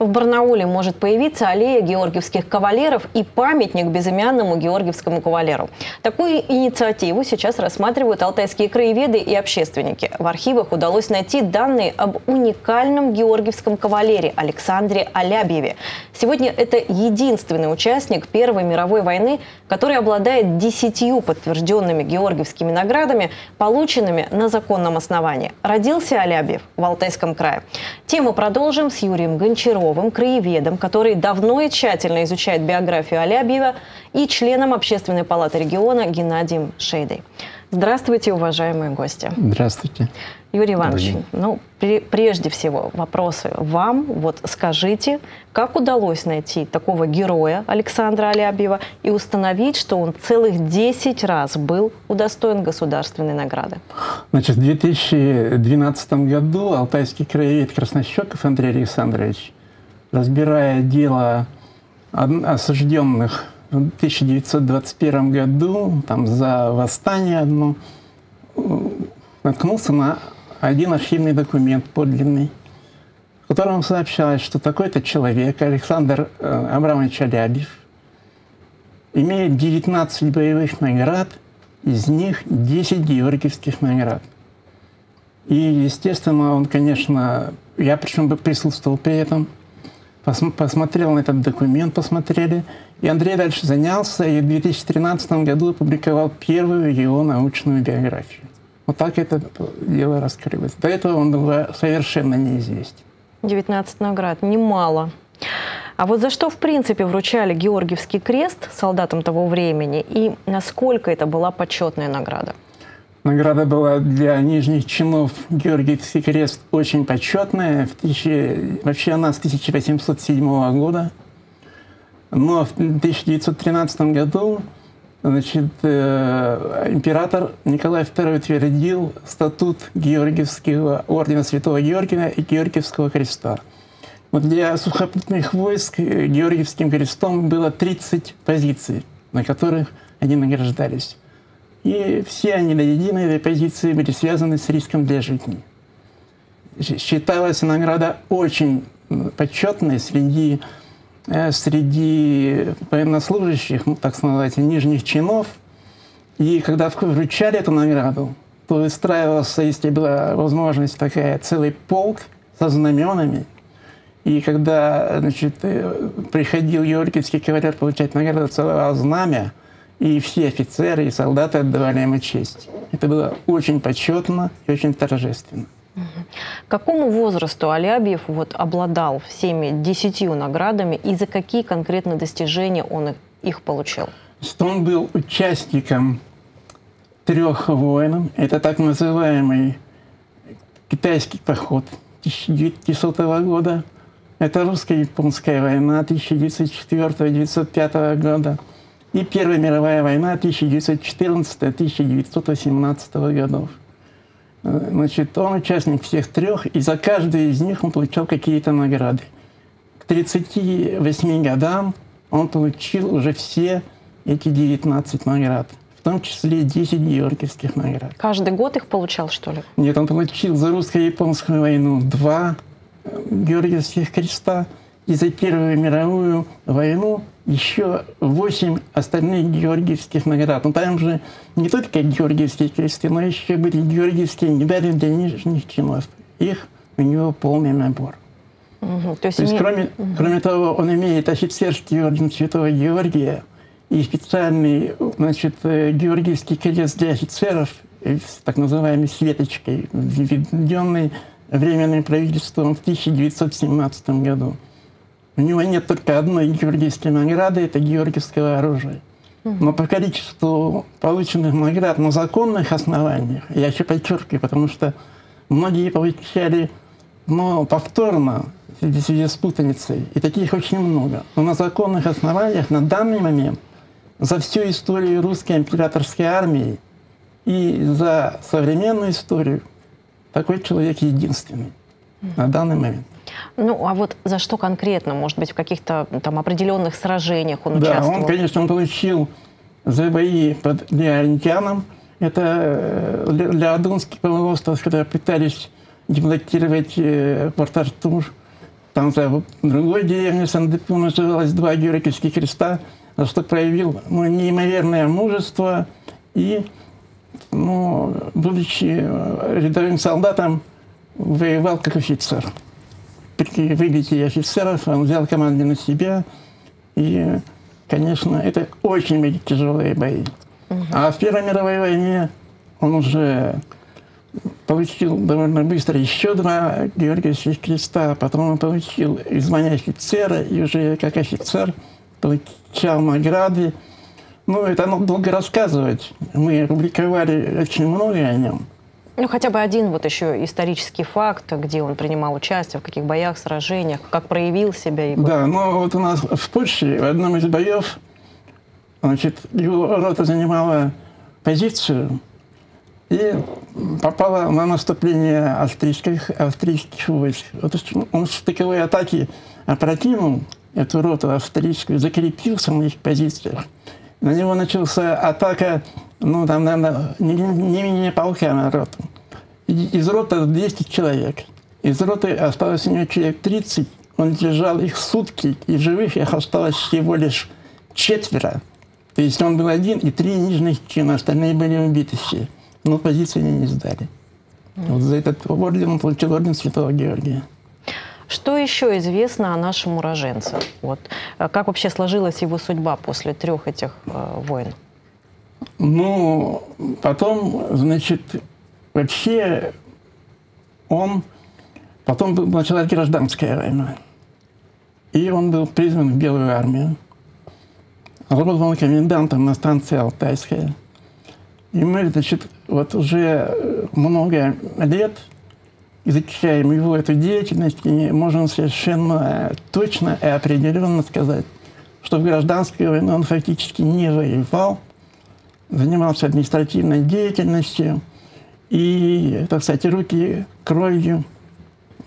В Барнауле может появиться аллея георгиевских кавалеров и памятник безымянному георгиевскому кавалеру. Такую инициативу сейчас рассматривают алтайские краеведы и общественники. В архивах удалось найти данные об уникальном георгиевском кавалере Александре Алябьеве. Сегодня это единственный участник Первой мировой войны, который обладает 10 подтвержденными георгиевскими наградами, полученными на законном основании. Родился Алябьев в Алтайском крае. Тему продолжим с Юрием Гончаровым, краеведом, который давно и тщательно изучает биографию Алябьева, и членом Общественной палаты региона Геннадием Шейдой. Здравствуйте, уважаемые гости. Здравствуйте. Юрий Иванович, ну, прежде всего вопросы вам. Вот скажите, как удалось найти такого героя Александра Алябьева и установить, что он целых 10 раз был удостоен государственной награды? Значит, в 2012 году алтайский краевед Краснощеков Андрей Александрович, разбирая дело осужденных в 1921 году там, за восстание одно, наткнулся на один архивный документ подлинный, в котором сообщалось, что такой-то человек, Александр Абрамович Алябьев, имеет 19 боевых наград, из них 10 георгиевских наград. И, естественно, он, конечно, я причем присутствовал при этом, посмотрел на этот документ, посмотрели. И Андрей дальше занялся и в 2013 году опубликовал первую его научную биографию. Вот так это дело раскрылось. До этого он был совершенно неизвестен. 19 наград, немало. А вот за что, в принципе, вручали Георгиевский крест солдатам того времени и насколько это была почетная награда? Награда была для нижних чинов Георгиевский крест очень почетная. Вообще она с 1807 года. Но в 1913 году, значит, император Николай II утвердил статут Георгиевского ордена Святого Георгия и Георгиевского креста. Вот для сухопутных войск Георгиевским крестом было 30 позиций, на которых они награждались. И все они до единой этой позиции были связаны с риском для жизни. Считалась награда очень почетной среди военнослужащих, ну, так сказать, нижних чинов. И когда вручали эту награду, то выстраивался, если была возможность такая, целый полк со знаменами. И когда, значит, приходил георгиевский кавалер получать награду, целое знамя, и все офицеры и солдаты отдавали ему честь. Это было очень почетно и очень торжественно. К какому возрасту Алябьев вот обладал всеми 10 наградами и за какие конкретно достижения он их получил? Он был участником 3 войн. Это так называемый китайский поход 1900 года. Это русско-японская война 1904-1905 года. И Первая мировая война 1914-1918 годов. Значит, он участник всех 3, и за каждую из них он получал какие-то награды. К 38 годам он получил уже все эти 19 наград, в том числе 10 георгиевских наград. Каждый год их получал, что ли? Нет, он получил за русско-японскую войну 2 георгиевских креста, и за Первую мировую войну еще 8 остальных георгиевских наград. Но там же не только георгиевские кресты, но еще были георгиевские медали для нижних чинов. Их у него полный набор. Угу. То есть кроме того, он имеет офицерский орден Святого Георгия и специальный, значит, георгиевский крест для офицеров с так называемой «светочкой», введенный Временным правительством в 1917 году. У него нет только одной георгиевской награды, это георгиевское оружие. Но по количеству полученных наград на законных основаниях, я еще подчеркиваю, потому что многие получали, но повторно, в связи с путаницей, и таких очень много. Но на законных основаниях на данный момент за всю историю русской императорской армии и за современную историю такой человек единственный на данный момент. Ну, а вот за что конкретно? Может быть, в каких-то там определенных сражениях он участвовал? Да, он, конечно, получил за бои под леонтьяном. Это Леодунский полуостров, когда пытались деблокировать Порт-Артур. Там в другой деревне Сандыпу называлась «Два георгиевских креста», что проявил неимоверное мужество и, ну, будучи рядовым солдатом, воевал как офицер. При выбитии офицеров он взял команду на себя, и, конечно, это очень были тяжелые бои. А в Первой мировой войне он уже получил довольно быстро еще 2 георгиевских креста, потом он получил звание офицера, и уже как офицер получал награды. Ну, это надо долго рассказывать. Мы публиковали очень много о нем. Ну, хотя бы один вот еще исторический факт, где он принимал участие, в каких боях, сражениях, как проявил себя. И да, ну вот у нас в Польше в одном из боев, значит, его рота занимала позицию и попала на наступление австрийских войск. Вот он с таковой атаки опрокинул эту роту австрийскую, закрепился на их позициях. На него начался атака, ну, там, наверное, не менее полка на роту. Из роты 200 человек. Из роты осталось у него человек 30. Он держал их сутки, и в живых их осталось всего лишь 4. То есть он был один, и 3 нижних чина, остальные были убиты все. Но позиции не сдали. Вот за этот орден он получил орден Святого Георгия. Что еще известно о нашем уроженце? Вот. Как вообще сложилась его судьба после 3 этих войн? Ну, потом, значит, вообще он... Потом началась гражданская война. И он был призван в Белую армию. Работал комендантом на станции Алтайская. И мы, значит, вот уже много лет изучаем его, эту деятельность, и можем совершенно точно и определенно сказать, что в гражданскую войну он фактически не воевал, занимался административной деятельностью и, так сказать, руки кровью,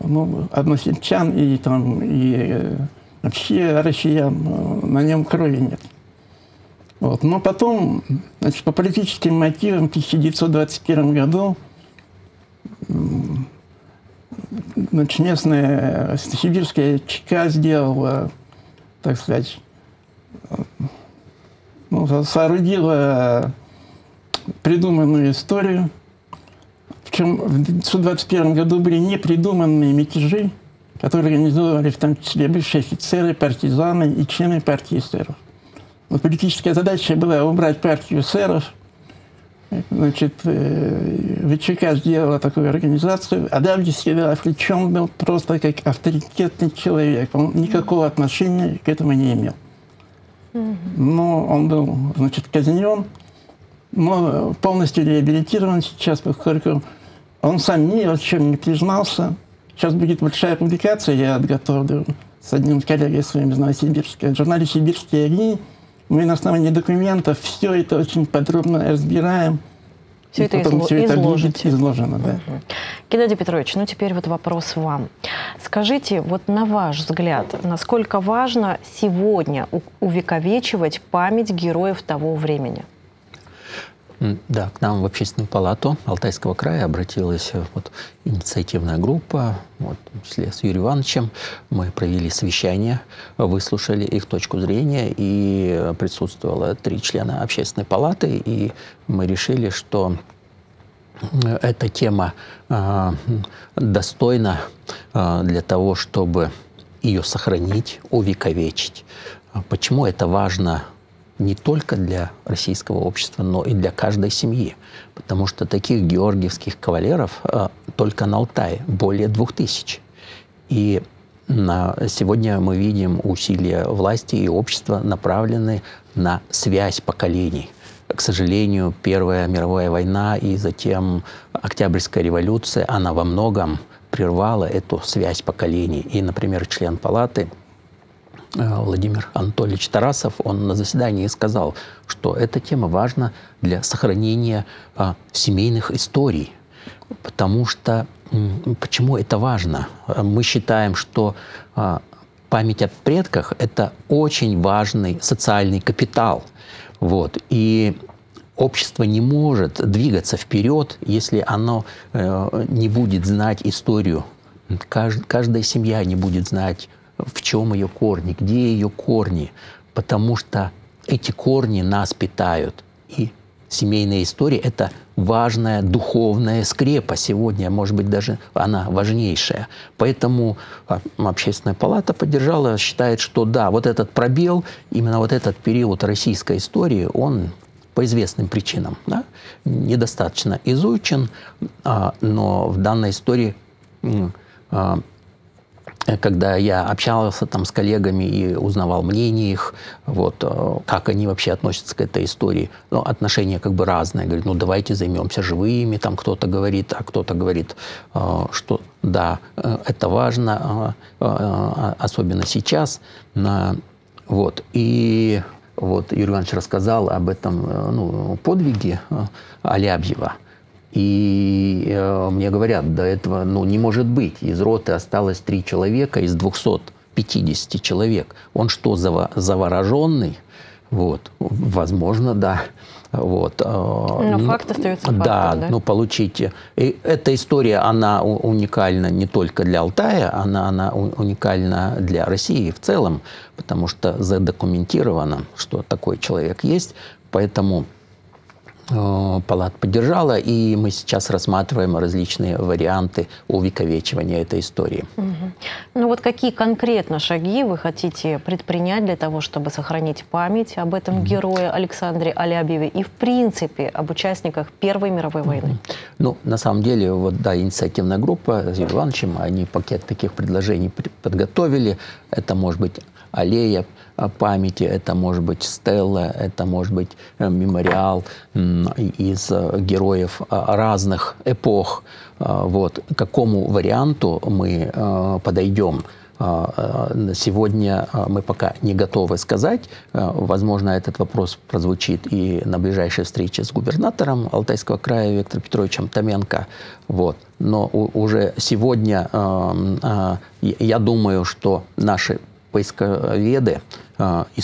ну, односельчан и, там, и вообще россиян, на нем крови нет. Вот. Но потом, значит, по политическим мотивам в 1921 году, значит, местная сибирская ЧК сделала, так сказать, ну, соорудила придуманную историю. Причем в 1921 году были непридуманные мятежи, которые организовывали в том числе бывшие офицеры, партизаны и члены партии эсеров. Политическая задача была убрать партию эсеров. Значит, ВЧК сделала такую организацию. Алябьев себя включен был просто как авторитетный человек. Он никакого отношения к этому не имел. Но он был, значит, казнен, но полностью реабилитирован сейчас, поскольку он сам ни о чем не признался. Сейчас будет большая публикация, я отготовлю с одним коллегой своим из Новосибирска, в журнале «Сибирские огни». Мы на основании документов все это очень подробно разбираем. Все это изложено. Да. Угу. Геннадий Петрович, ну теперь вот вопрос вам. Скажите, вот на ваш взгляд, насколько важно сегодня увековечивать память героев того времени? Да, к нам в Общественную палату Алтайского края обратилась вот инициативная группа, вот, в том числе с Юрием Ивановичем. Мы провели совещание, выслушали их точку зрения, и присутствовало 3 члена Общественной палаты, и мы решили, что эта тема достойна для того, чтобы ее сохранить, увековечить. Почему это важно? Не только для российского общества, но и для каждой семьи. Потому что таких георгиевских кавалеров только на Алтае более 2000. И сегодня мы видим усилия власти и общества, направленные на связь поколений. К сожалению, Первая мировая война и затем Октябрьская революция, она во многом прервала эту связь поколений. И, например, член палаты Владимир Анатольевич Тарасов, он на заседании сказал, что эта тема важна для сохранения семейных историй. Потому что, почему это важно? Мы считаем, что память о предках – это очень важный социальный капитал. Вот. И общество не может двигаться вперед, если оно не будет знать историю Каждая семья не будет знать, в чем ее корни, где ее корни, потому что эти корни нас питают. И семейная история – это важная духовная скрепа сегодня, может быть, даже она важнейшая. Поэтому Общественная палата поддержала, считает, что да, вот этот пробел, именно вот этот период российской истории, он по известным причинам, да, недостаточно изучен, но в данной истории, когда я общался там с коллегами и узнавал мнение их, вот, как они вообще относятся к этой истории, ну, отношения как бы разные. Говорят, ну, давайте займемся живыми, там кто-то говорит, а кто-то говорит, что да, это важно, особенно сейчас. Вот, и вот Юрий Иванович рассказал об этом, ну, подвиге Алябьева. И мне говорят, до этого, ну, не может быть. Из роты осталось 3 человека из 250 человек. Он что, завороженный? Вот, возможно, да. Вот. Но факт остается фактом, да? Ну, получите. И эта история, она уникальна не только для Алтая, она уникальна для России в целом, потому что задокументировано, что такой человек есть. Поэтому палата поддержала, и мы сейчас рассматриваем различные варианты увековечивания этой истории. Угу. Ну вот какие конкретно шаги вы хотите предпринять для того, чтобы сохранить память об этом герое Александре Алябьеве и, в принципе, об участниках Первой мировой войны? Ну, на самом деле, вот, да, инициативная группа с Юрием Ивановичем, они пакет таких предложений подготовили. Это, может быть, аллея памяти, это может быть стелла, это может быть мемориал из героев разных эпох. Вот, к какому варианту мы подойдем? Сегодня мы пока не готовы сказать. Возможно, этот вопрос прозвучит и на ближайшей встрече с губернатором Алтайского края Виктором Петровичем Томенко. Вот. Но уже сегодня, я думаю, что наши поисковеды,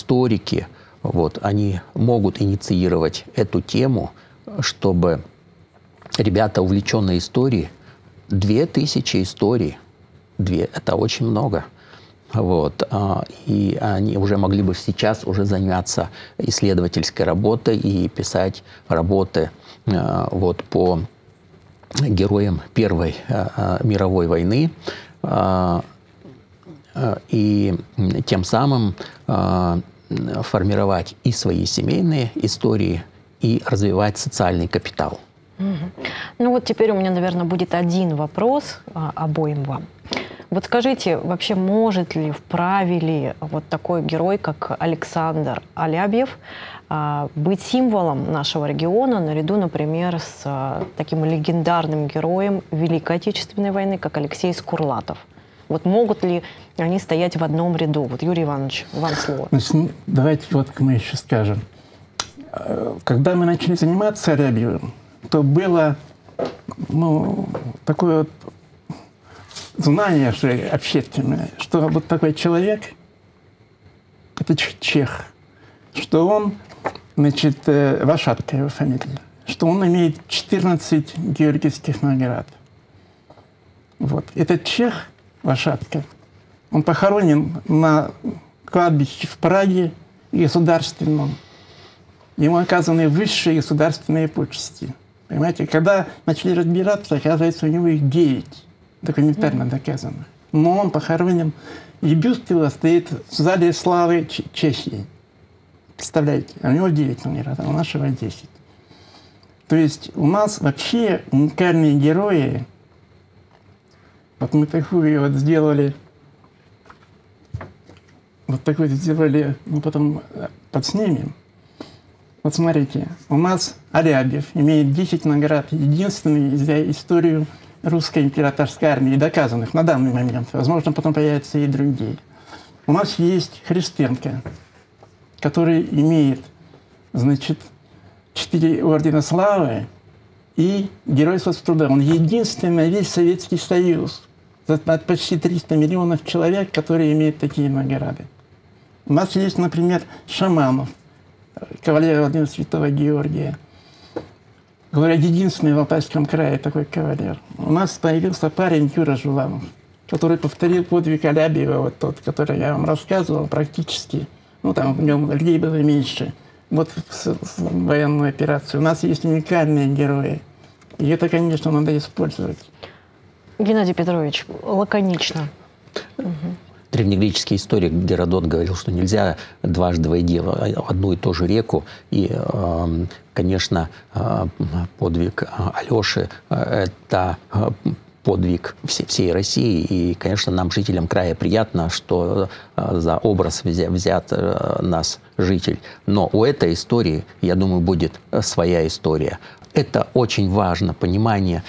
историки, вот, они могут инициировать эту тему, чтобы ребята, увлеченные историей, 2000 историй, это очень много, вот, и они уже могли бы сейчас уже заняться исследовательской работой и писать работы, вот, по героям Первой мировой войны, и тем самым формировать и свои семейные истории, и развивать социальный капитал. Ну вот теперь у меня, наверное, будет один вопрос обоим вам. Вот скажите, вообще может ли, вправе ли вот такой герой, как Александр Алябьев, быть символом нашего региона наряду, например, с таким легендарным героем Великой Отечественной войны, как Алексей Скурлатов? Вот могут ли они стоять в одном ряду? Вот, Юрий Иванович, вам слово. Значит, давайте вот мы еще скажем. Когда мы начали заниматься Алябьевым, то было, ну, такое вот знание же общественное, что вот такой человек, это чех, что он, значит, Вашатка его фамилия, что он имеет 14 георгиевских наград. Вот. Этот чех Вашатка, он похоронен на кладбище в Праге государственном. Ему оказаны высшие государственные почести. Понимаете, когда начали разбираться, оказывается, у него их 9 документально доказанных. Но он похоронен, и бюст его стоит в зале славы Чехии. Представляете, а у него 9 наград, а у нашего 10. То есть у нас вообще уникальные герои. Вот мы такую вот сделали, ну потом подснимем. Вот смотрите, у нас Алябьев имеет 10 наград, единственный за историю русской императорской армии, доказанных на данный момент. Возможно, потом появятся и другие. У нас есть Христенко, который имеет, значит, 4 ордена славы и геройство с трудом. Он единственный весь Советский Союз. От почти 300 миллионов человек, которые имеют такие награды. У нас есть, например, Шаманов, кавалер ордена Святого Георгия. Говорят, единственный в Алтайском крае такой кавалер. У нас появился парень Юра Жуланов, который повторил подвиг Алябьева, вот тот, который я вам рассказывал практически. Ну, там в нем людей было меньше. Вот в военную операцию. У нас есть уникальные герои. И это, конечно, надо использовать. Геннадий Петрович, лаконично. Древнегреческий историк Геродот говорил, что нельзя дважды двойди одну и ту же реку. И, конечно, подвиг Алёши – это подвиг всей России. И, конечно, нам, жителям края, приятно, что за образ взят нас житель. Но у этой истории, я думаю, будет своя история. Это очень важно, понимание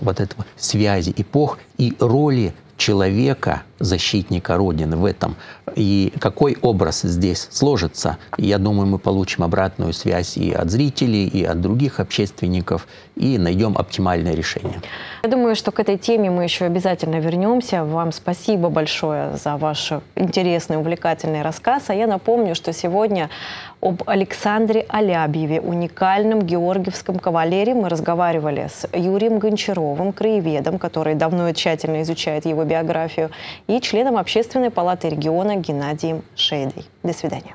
вот этого связи эпох и роли человека, защитника Родины в этом. И какой образ здесь сложится, я думаю, мы получим обратную связь и от зрителей, и от других общественников, и найдем оптимальное решение. Я думаю, что к этой теме мы еще обязательно вернемся. Вам спасибо большое за ваш интересный, увлекательный рассказ. А я напомню, что сегодня об Александре Алябьеве, уникальном георгиевском кавалере, мы разговаривали с Юрием Гончаровым, краеведом, который давно и тщательно изучает его биографию, и членом Общественной палаты региона Геннадием Шейдой. До свидания.